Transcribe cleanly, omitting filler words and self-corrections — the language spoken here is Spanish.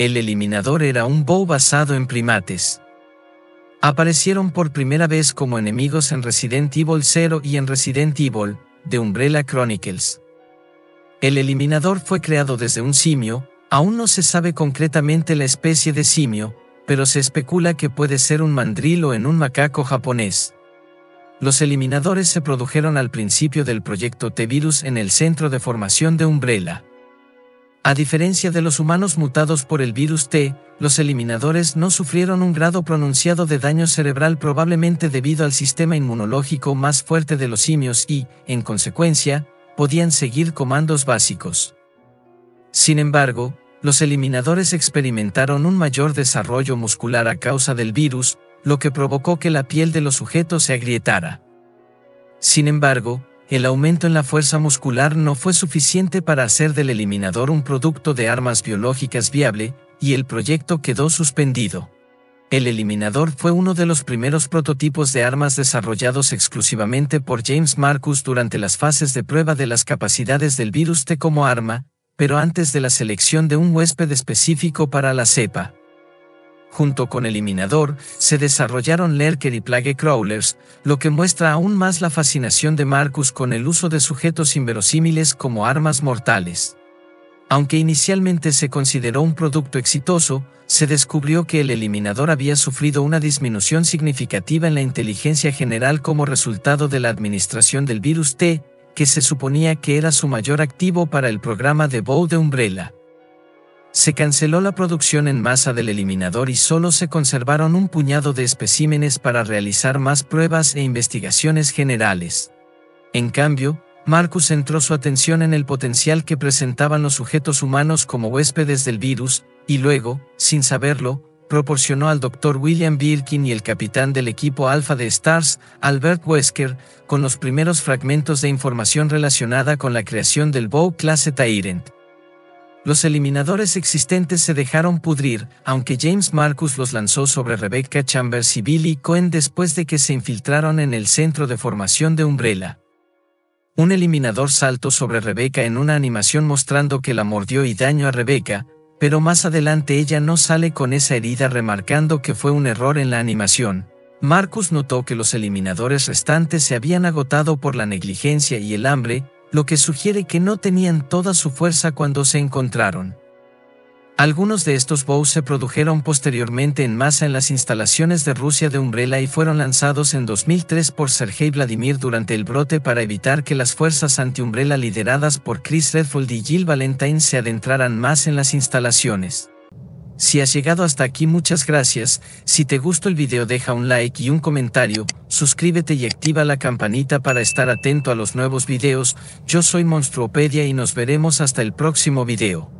El Eliminador era un BOW basado en primates. Aparecieron por primera vez como enemigos en Resident Evil 0 y en Resident Evil, de Umbrella Chronicles. El Eliminador fue creado desde un simio, aún no se sabe concretamente la especie de simio, pero se especula que puede ser un mandril o en un macaco japonés. Los Eliminadores se produjeron al principio del proyecto T-Virus en el centro de formación de Umbrella. A diferencia de los humanos mutados por el virus T, los Eliminadores no sufrieron un grado pronunciado de daño cerebral, probablemente debido al sistema inmunológico más fuerte de los simios y, en consecuencia, podían seguir comandos básicos. Sin embargo, los Eliminadores experimentaron un mayor desarrollo muscular a causa del virus, lo que provocó que la piel de los sujetos se agrietara. Sin embargo, el aumento en la fuerza muscular no fue suficiente para hacer del Eliminador un producto de armas biológicas viable, y el proyecto quedó suspendido. El Eliminador fue uno de los primeros prototipos de armas desarrollados exclusivamente por James Marcus durante las fases de prueba de las capacidades del virus T como arma, pero antes de la selección de un huésped específico para la cepa. Junto con Eliminador, se desarrollaron Lerker y Plague Crawlers, lo que muestra aún más la fascinación de Marcus con el uso de sujetos inverosímiles como armas mortales. Aunque inicialmente se consideró un producto exitoso, se descubrió que el Eliminador había sufrido una disminución significativa en la inteligencia general como resultado de la administración del virus T, que se suponía que era su mayor activo para el programa de B.O.W de Umbrella. Se canceló la producción en masa del Eliminador y solo se conservaron un puñado de especímenes para realizar más pruebas e investigaciones generales. En cambio, Marcus centró su atención en el potencial que presentaban los sujetos humanos como huéspedes del virus, y luego, sin saberlo, proporcionó al Dr. William Birkin y el capitán del equipo Alpha de Stars, Albert Wesker, con los primeros fragmentos de información relacionada con la creación del B.O.W clase Tyrant. Los Eliminadores existentes se dejaron pudrir, aunque James Marcus los lanzó sobre Rebecca Chambers y Billy Cohen después de que se infiltraron en el centro de formación de Umbrella. Un Eliminador saltó sobre Rebecca en una animación mostrando que la mordió y dañó a Rebecca, pero más adelante ella no sale con esa herida, remarcando que fue un error en la animación. Marcus notó que los Eliminadores restantes se habían agotado por la negligencia y el hambre, lo que sugiere que no tenían toda su fuerza cuando se encontraron. Algunos de estos B.O.W se produjeron posteriormente en masa en las instalaciones de Rusia de Umbrella y fueron lanzados en 2003 por Sergei Vladimir durante el brote para evitar que las fuerzas anti-Umbrella lideradas por Chris Redfield y Jill Valentine se adentraran más en las instalaciones. Si has llegado hasta aquí, muchas gracias. Si te gustó el video, deja un like y un comentario, suscríbete y activa la campanita para estar atento a los nuevos videos. Yo soy Monstruopedia y nos veremos hasta el próximo video.